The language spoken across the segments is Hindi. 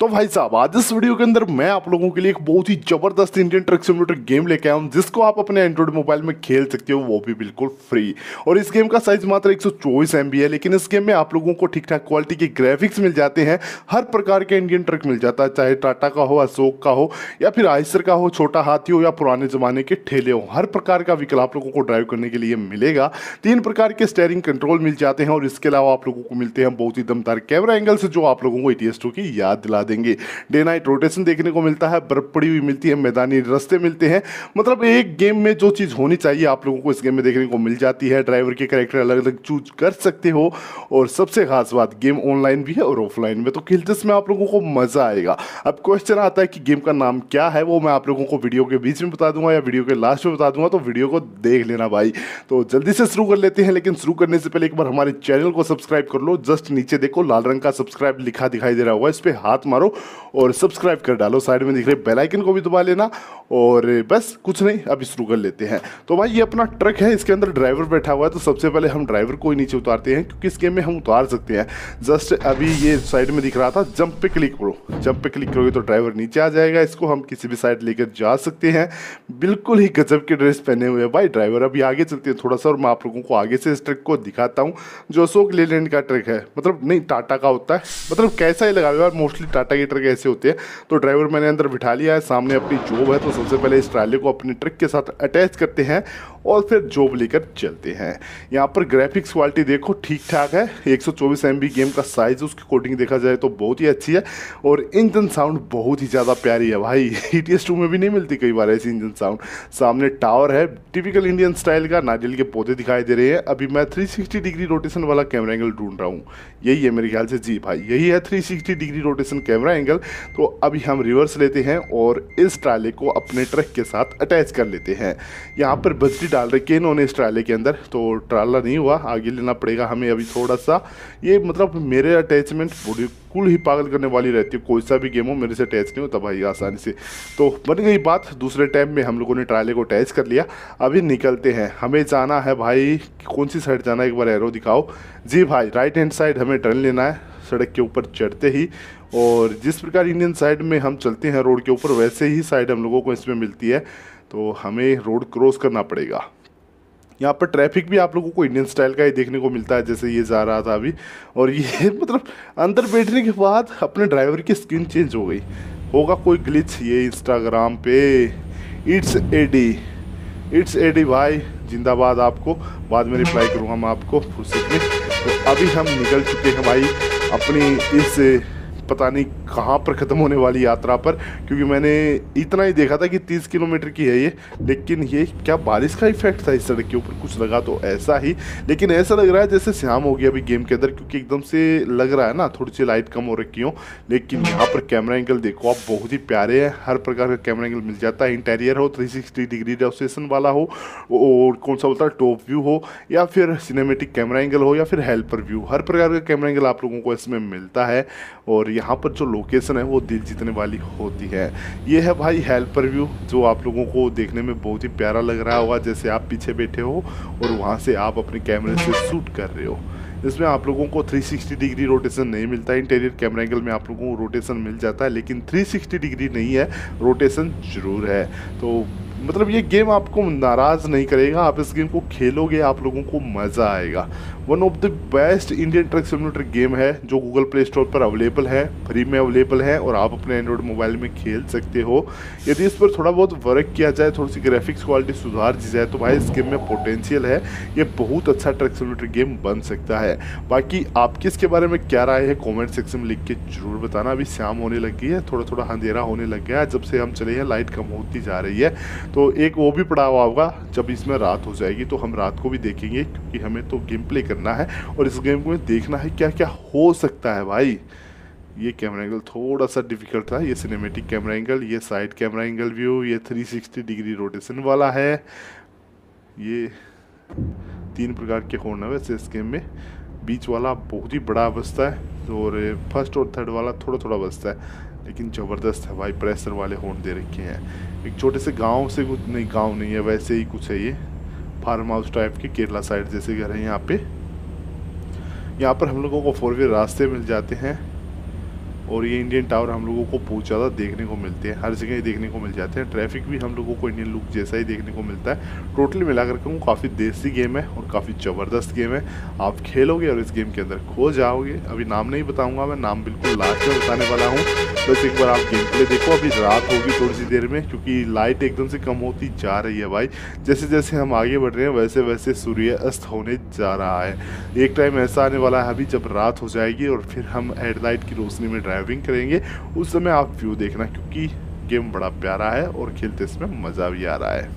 तो भाई साहब, आज इस वीडियो के अंदर मैं आप लोगों के लिए एक बहुत ही जबरदस्त इंडियन ट्रक सिम्युलेटर गेम लेके आया हूं, जिसको आप अपने एंड्रॉइड मोबाइल में खेल सकते हो, वो भी बिल्कुल फ्री। और इस गेम का साइज मात्र 124 MB है, लेकिन इस गेम में आप लोगों को ठीक ठाक क्वालिटी के ग्राफिक्स मिल जाते हैं, हर प्रकार के इंडियन ट्रक मिल जाता है, चाहे टाटा का हो, अशोक का हो, या फिर आइसर का हो, छोटा हाथी हो, या पुराने जमाने के ठेले हो, हर प्रकार का व्हीकल आप लोगों को ड्राइव करने के लिए मिलेगा। 3 प्रकार के स्टेयरिंग कंट्रोल मिल जाते हैं, और इसके अलावा आप लोगों को मिलते हैं बहुत ही दमदार कैमरा एंगल्स, जो आप लोगों को ETS2 की याद दिला देंगे। डे नाइट रोटेशन देखने को मिलता है, बर्फ पड़ी हुई मिलती है, मैदानी रास्ते मिलते हैं, मतलब एक गेम में जो चीज होनी चाहिए आप लोगों को इस गेम में देखने को मिल जाती है। ड्राइवर के कैरेक्टर अलग अलग चूज कर सकते हो, और सबसे खास बात, गेम ऑनलाइन भी है और ऑफलाइन में, तो खेलते समय आप लोगों को मजा आएगा। अब क्वेश्चन आता है कि गेम का नाम क्या है, वो मैं आप लोगों को वीडियो के बीच में बता दूंगा या वीडियो के लास्ट में बता दूंगा, तो वीडियो को देख लेना भाई। तो जल्दी से शुरू कर लेते हैं, लेकिन शुरू करने से पहले एक बार हमारे चैनल को सब्सक्राइब कर लो। जस्ट नीचे देखो लाल रंग का सब्सक्राइब लिखा दिखाई दे रहा होगा, इस पर हाथ मारो और सब्सक्राइब कर डालो। साइड में दिख रहे बेल आइकन को भी दबा लेना, और बस कुछ नहीं, अब शुरू कर लेते हैं। तो भाई ये अपना ट्रक है, इसके अंदर ड्राइवर बैठा हुआ है, तो सबसे पहले हम ड्राइवर को ही नीचे उतारते हैं, क्योंकि इस गेम में हम उतार सकते हैं। जस्ट अभी ये साइड में दिख रहा था, जंप पे क्लिक करो, जंप पे क्लिक करोगे तो ड्राइवर नीचे आ जाएगा, इसको हम किसी भी साइड लेकर जा सकते हैं। बिल्कुल ही गजब के ड्रेस पहने हुए भाई ड्राइवर। अभी आगे चलते हैं थोड़ा सा, और मैं आप लोगों को आगे से इस ट्रक को दिखाता हूँ, जो अशोक लेलैंड का ट्रक है, मतलब नहीं टाटा का होता है, मतलब कैसा ही लगा हुआ, मोस्टली टाटा के ट्रक ऐसे होते हैं। तो ड्राइवर मैंने अंदर बिठा लिया है, सामने अपनी जॉब है, तो सबसे पहले इस ट्राले को अपने ट्रक के साथ अटैच करते हैं और फिर जॉब लेकर चलते हैं। यहाँ पर ग्राफिक्स क्वालिटी देखो ठीक ठाक है, 124 MB गेम का साइज, उसकी कोडिंग देखा जाए तो बहुत ही अच्छी है, और इंजन साउंड बहुत ही ज़्यादा प्यारी है भाई। ETS2 में भी नहीं मिलती कई बार ऐसी इंजन साउंड। सामने टावर है टिपिकल इंडियन स्टाइल का, नारियल के पौधे दिखाई दे रहे हैं। अभी मैं 360 डिग्री रोटेशन वाला कैमरा एंगल ढूंढ रहा हूँ, यही है मेरे ख्याल से, जी भाई यही है 360 डिग्री रोटेशन कैमरा एंगल। तो अभी हम रिवर्स लेते हैं और इस ट्राले को अपने ट्रक के साथ अटैच कर लेते हैं। यहाँ पर बजरी डाल रखी है इन्होंने इस ट्राले के अंदर, तो ट्राला नहीं हुआ, आगे लेना पड़ेगा हमें अभी थोड़ा सा। ये मतलब मेरे अटैचमेंट बिल्कुल ही पागल करने वाली रहती है, कोई सा भी गेम हो मेरे से अटैच नहीं होता भाई आसानी से। तो बन गई बात, दूसरे टाइम में हम लोगों ने ट्राले को अटैच कर लिया। अभी निकलते हैं, हमें जाना है भाई, कौन सी साइड जाना है एक बार एरो दिखाओ, जी भाई राइट हैंड साइड हमें टर्न लेना है सड़क के ऊपर चढ़ते ही। और जिस प्रकार इंडियन साइड में हम चलते हैं रोड के ऊपर, वैसे ही साइड हम लोगों को इसमें मिलती है, तो हमें रोड क्रॉस करना पड़ेगा। यहाँ पर ट्रैफिक भी आप लोगों को इंडियन स्टाइल का ही देखने को मिलता है, जैसे ये जा रहा था अभी, और ये मतलब अंदर बैठने के बाद अपने ड्राइवर की स्किन चेंज हो गई, होगा कोई ग्लिच ये इंस्टाग्राम पे। इट्स एडी भाई जिंदाबाद, आपको बाद में रिप्लाई करूँगा मैं आपको फुर्सत में। तो अभी हम निकल चुके हैं भाई अपनी इस पता नहीं कहाँ पर ख़त्म होने वाली यात्रा पर, क्योंकि मैंने इतना ही देखा था कि 30 किलोमीटर की है ये, लेकिन ये क्या बारिश का इफेक्ट था इस सड़क के ऊपर, कुछ लगा तो ऐसा ही, लेकिन ऐसा लग रहा है जैसे शाम हो गया अभी गेम के अंदर, क्योंकि एकदम से लग रहा है ना थोड़ी सी लाइट कम हो रखी हो। लेकिन यहाँ पर कैमरा एंगल देखो आप, बहुत ही प्यारे हैं, हर प्रकार का कैमरा एंगल मिल जाता है। इंटीरियर हो 360 डिग्री रोटेशन वाला हो, और कौन सा बोलता है टॉप व्यू हो, या फिर सिनेमेटिक कैमरा एंगल हो, या फिर हेल्पर व्यू, हर प्रकार का कैमरा एंगल आप लोगों को इसमें मिलता है। और यहाँ पर जो लोकेशन है वो दिल जीतने वाली होती है। ये है भाई हेल्पर व्यू, जो आप लोगों को देखने में बहुत ही प्यारा लग रहा होगा, जैसे आप पीछे बैठे हो और वहाँ से आप अपने कैमरे से शूट कर रहे हो। इसमें आप लोगों को 360 डिग्री रोटेशन नहीं मिलता, इंटीरियर कैमरा एंगल में आप लोगों को रोटेशन मिल जाता है, लेकिन 360 डिग्री नहीं है, रोटेशन ज़रूर है। तो मतलब ये गेम आपको नाराज़ नहीं करेगा, आप इस गेम को खेलोगे आप लोगों को मज़ा आएगा। One of the best Indian truck simulator game है, जो गूगल प्ले स्टोर पर अवेलेबल है, फ्री में अवेलेबल है, और आप अपने एंड्रॉइड मोबाइल में खेल सकते हो। यदि इस पर थोड़ा बहुत वर्क किया जाए, थोड़ी सी ग्राफिक्स क्वालिटी सुधार दी जाए, तो भाई इस गेम में पोटेंशियल है, ये बहुत अच्छा ट्रक सिम्युलेटर गेम बन सकता है। बाकी आपकी इसके बारे में क्या राय है कॉमेंट सेक्शन में लिख के जरूर बताना। अभी शाम होने लग गई है, थोड़ा थोड़ा अंधेरा होने लग गया है, जब से हम चले हैं लाइट कम होती जा रही है, तो एक वो भी पड़ा हुआ होगा, जब इसमें रात हो जाएगी तो हम रात को भी देखेंगे, क्योंकि हमें तो गेम प्ले करना है और इस गेम में देखना है क्या क्या हो सकता है भाई। ये कैमरा एंगल थोड़ा सा डिफिकल्ट था, ये सिनेमेटिक कैमरा एंगल, ये साइड कैमरा एंगल व्यू, ये 360 डिग्री रोटेशन वाला है, ये 3 प्रकार के होना वैसे इस गेम में, बीच वाला बहुत ही बड़ा बचता है, और फर्स्ट और थर्ड वाला थोड़ा थोड़ा बचता है, लेकिन ज़बरदस्त है भाई, प्रेशर वाले हॉर्न दे रखे हैं। एक छोटे से गांव से कुछ नहीं, गांव नहीं है वैसे ही कुछ है, ये फार्म हाउस टाइप के केरला साइड जैसे घर हैं यहाँ पे। यहाँ पर हम लोगों को 4-वे रास्ते मिल जाते हैं, और ये इंडियन टावर हम लोगों को बहुत ज़्यादा देखने को मिलते हैं, हर जगह देखने को मिल जाते हैं। ट्रैफिक भी हम लोगों को इंडियन लुक जैसा ही देखने को मिलता है। टोटली मिलाकर के वो काफ़ी देसी गेम है और काफ़ी ज़बरदस्त गेम है। आप खेलोगे और इस गेम के अंदर खो जाओगे। अभी नाम नहीं बताऊँगा मैं, नाम बिल्कुल लास्ट में बताने वाला हूँ। बस एक बार आप गेम प्ले देखो। अभी रात होगी थोड़ी सी देर में, क्योंकि लाइट एकदम से कम होती जा रही है भाई। जैसे जैसे हम आगे बढ़ रहे हैं वैसे वैसे सूर्यास्त होने जा रहा है। एक टाइम ऐसा आने वाला है अभी जब रात हो जाएगी और फिर हम हेडलाइट की रोशनी में ड्राइविंग करेंगे। उस समय आप व्यू देखना, क्योंकि गेम बड़ा प्यारा है और खेलते इसमें मज़ा भी आ रहा है।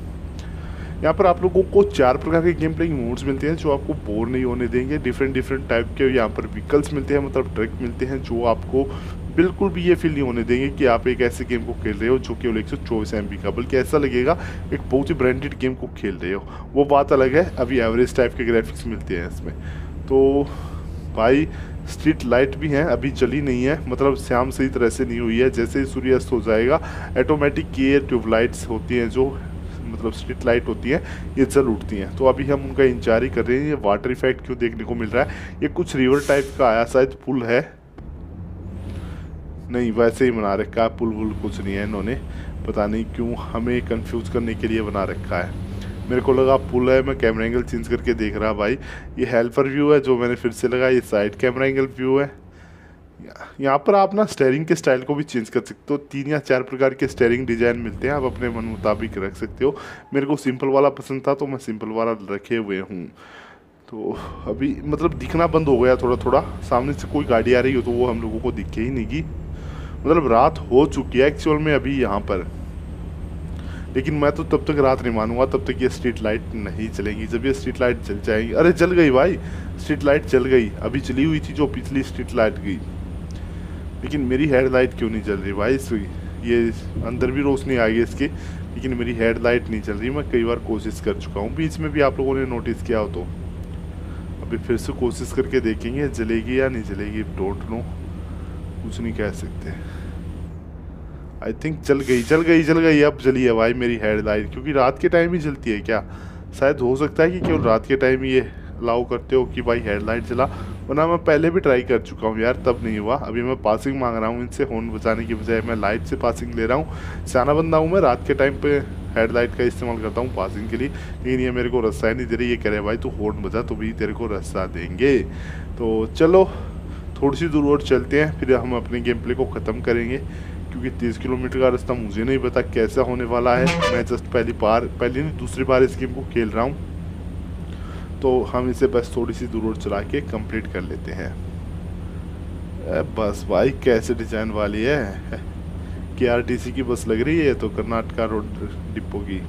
यहाँ पर आप लोगों को 4 प्रकार के गेम प्लेइंग मोड्स मिलते हैं जो आपको बोर नहीं होने देंगे। डिफरेंट टाइप के यहाँ पर व्हीकल्स मिलते हैं, मतलब ट्रक मिलते हैं, जो आपको बिल्कुल भी ये फील नहीं होने देंगे कि आप एक ऐसे गेम को खेल रहे हो जो केवल 124 MB का, बल्कि ऐसा लगेगा एक बहुत ही ब्रांडेड गेम को खेल रहे हो। वो बात अलग है। अभी एवरेज टाइप के ग्राफिक्स मिलते हैं इसमें। तो भाई स्ट्रीट लाइट भी हैं, अभी चली नहीं है, मतलब शाम सही तरह से नहीं हुई है। जैसे ही सूर्यास्त हो जाएगा ऑटोमेटिक ये ट्यूबलाइट्स होती हैं, जो मतलब स्ट्रीट लाइट होती है, ये जल उठती हैं। तो अभी हम उनका इंतजार ही कर रहे हैं। ये वाटर इफेक्ट क्यों देखने को मिल रहा है, ये कुछ रिवर टाइप का आया, शायद पुल है, नहीं वैसे ही बना रखा है, पुल वुल कुछ नहीं है इन्होंने, पता नहीं क्यों हमें कंफ्यूज करने के लिए बना रखा है। मेरे को लगा पुल है, मैं कैमरा एंगल चेंज करके देख रहा भाई। ये हेल्पर व्यू है जो मैंने फिर से लगाया, ये साइड कैमरा एंगल व्यू है। यहाँ पर आप ना स्टेयरिंग के स्टाइल को भी चेंज कर सकते हो। 3 या 4 प्रकार के स्टेयरिंग डिज़ाइन मिलते हैं, आप अपने मन मुताबिक रख सकते हो। मेरे को सिंपल वाला पसंद था तो मैं सिंपल वाला रखे हुए हूँ। तो अभी मतलब दिखना बंद हो गया थोड़ा थोड़ा, सामने से कोई गाड़ी आ रही हो तो वो हम लोगों को दिखे ही नहीं, मतलब रात हो चुकी है एक्चुअल में अभी यहाँ पर। लेकिन मैं तो तब तक रात नहीं मानूंगा, तब तक ये स्ट्रीट लाइट नहीं चलेगी। जब ये स्ट्रीट लाइट जल जाएगी, अरे जल गई भाई, स्ट्रीट लाइट जल गई। अभी चली हुई थी जो पिछली स्ट्रीट लाइट गई, लेकिन मेरी हेड लाइट क्यों नहीं जल रही भाई इसकी? ये अंदर भी रोशनी आ गई इसकी, लेकिन मेरी हेड लाइट नहीं चल रही। मैं कई बार कोशिश कर चुका हूँ, बीच में भी आप लोगों ने नोटिस किया हो। तो अभी फिर से कोशिश करके देखेंगे जलेगी या नहीं जलेगी, डोंट नो, कुछ नहीं कह सकते। आई थिंक जल गई, जल गई, जल गई। अब जली है भाई मेरी हेडलाइट, क्योंकि रात के टाइम ही जलती है क्या? शायद हो सकता है कि केवल रात के टाइम ही ये अलाउ करते हो कि भाई हेडलाइट जला, वरना मैं पहले भी ट्राई कर चुका हूँ यार, तब नहीं हुआ। अभी मैं पासिंग मांग रहा हूँ इनसे, हॉर्न बजाने की बजाय मैं लाइट से पासिंग ले रहा हूँ। सियाना बंदा हूँ मैं, रात के टाइम पे हेडलाइट का इस्तेमाल करता हूँ पासिंग के लिए, लेकिन ये मेरे को रास्ता ही नहीं दे रही। ये कह रहे भाई तू हॉर्न बजा तो भी तेरे को रास्ता देंगे। तो चलो थोड़ी सी दूर और चलते हैं, फिर हम अपने गेम प्ले को ख़त्म करेंगे, क्योंकि 30 किलोमीटर का रास्ता मुझे नहीं पता कैसा होने वाला है। मैं जस्ट दूसरी बार इस गेम को खेल रहा हूँ, तो हम इसे बस थोड़ी सी दूर और चला के कंप्लीट कर लेते हैं। बस भाई कैसे डिज़ाइन वाली है, KRTC की बस लग रही है तो, कर्नाटका रोड डिपो की।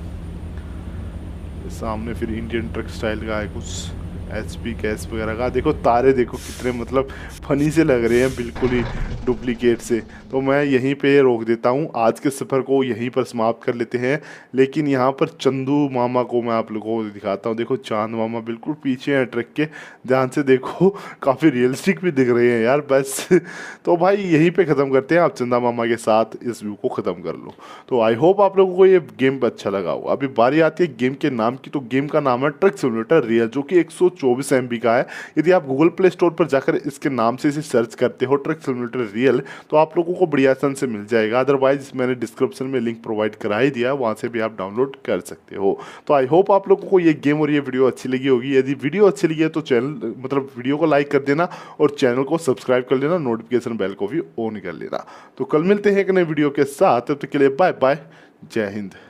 सामने फिर इंडियन ट्रक स्टाइल का है कुछ, HP गैस वगैरह का। देखो तारे देखो कितने मतलब फनी से लग रहे हैं, बिल्कुल ही डुप्लीकेट से। तो मैं यहीं पे रोक देता हूँ, आज के सफ़र को यहीं पर समाप्त कर लेते हैं। लेकिन यहाँ पर चंदू मामा को मैं आप लोगों को दिखाता हूँ। देखो चांद मामा बिल्कुल पीछे हैं ट्रक के, ध्यान से देखो, काफ़ी रियलिस्टिक भी दिख रहे हैं यार। बस तो भाई यहीं पर ख़त्म करते हैं, आप चंदा मामा के साथ इस व्यू को ख़त्म कर लो। तो आई होप आप लोगों को ये गेम अच्छा लगा हो। अभी बारी आती है गेम के नाम की, तो गेम का नाम है ट्रक सिम्युलेटर रियल, जो कि 124 MB का है। यदि आप Google Play Store पर जाकर इसके नाम से इसे सर्च करते हो, ट्रक सिम्युलेटर रियल, तो आप लोगों को बड़ी आसान से मिल जाएगा। अदरवाइज मैंने डिस्क्रिप्शन में लिंक प्रोवाइड करा ही दिया, वहां से भी आप डाउनलोड कर सकते हो। तो आई होप आप लोगों को ये गेम और ये वीडियो अच्छी लगी होगी। यदि वीडियो अच्छी लगी है तो चैनल मतलब वीडियो को लाइक कर देना और चैनल को सब्सक्राइब कर लेना, नोटिफिकेशन बेल को भी ऑन कर लेना। तो कल मिलते हैं एक नए वीडियो के साथ, तब तक के लिए बाय बाय, जय हिंद।